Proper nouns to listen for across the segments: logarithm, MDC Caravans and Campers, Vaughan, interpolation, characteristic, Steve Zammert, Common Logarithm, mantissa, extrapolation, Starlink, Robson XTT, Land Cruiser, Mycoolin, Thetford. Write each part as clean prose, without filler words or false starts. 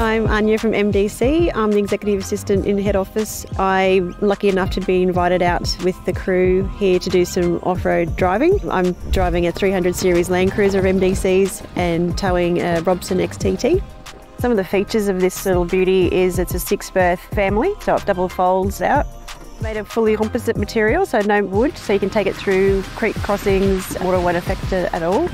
I'm Anya from MDC. I'm the Executive Assistant in Head Office. I'm lucky enough to be invited out with the crew here to do some off-road driving. I'm driving a 300 series Land Cruiser of MDC's and towing a Robson XTT. Some of the features of this little beauty is it's a 6-berth family, so it double folds out. It's made of fully composite material, so no wood, so you can take it through creek crossings. Water won't affect it at all.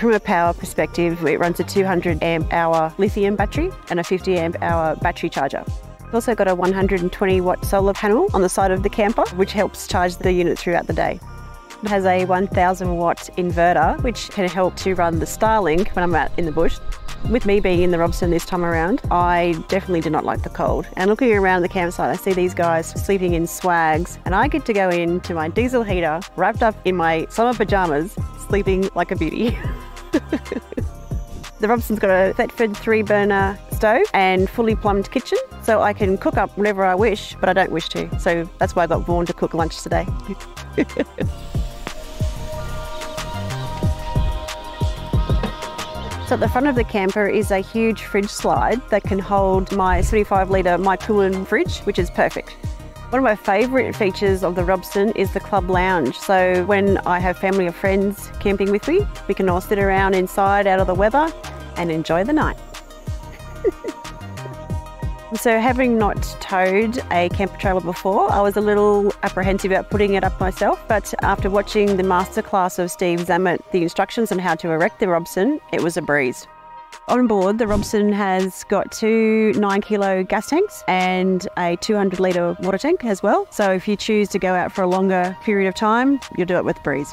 From a power perspective, it runs a 200 amp hour lithium battery and a 50 amp hour battery charger. We've also got a 120 watt solar panel on the side of the camper, which helps charge the unit throughout the day. It has a 1000 watt inverter, which can help to run the Starlink when I'm out in the bush. With me being in the Robson this time around, I definitely did not like the cold. And looking around the campsite, I see these guys sleeping in swags, and I get to go into my diesel heater, wrapped up in my summer pajamas, sleeping like a beauty. The Robson's got a Thetford 3-burner stove and fully plumbed kitchen, so I can cook up whenever I wish, but I don't wish to. So that's why I got Vaughan to cook lunch today. So at the front of the camper is a huge fridge slide that can hold my 75 litre Mycoolin fridge, which is perfect. One of my favourite features of the Robson is the club lounge. So when I have family or friends camping with me, we can all sit around inside out of the weather and enjoy the night. So having not towed a camper trailer before, I was a little apprehensive about putting it up myself, but after watching the masterclass of Steve Zammert, the instructions on how to erect the Robson, it was a breeze. On board, the Robson has got two 9-kilo gas tanks and a 200 litre water tank as well. So if you choose to go out for a longer period of time, you'll do it with breeze.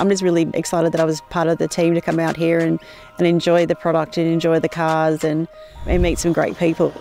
I'm just really excited that I was part of the team to come out here and enjoy the product and enjoy the cars and meet some great people.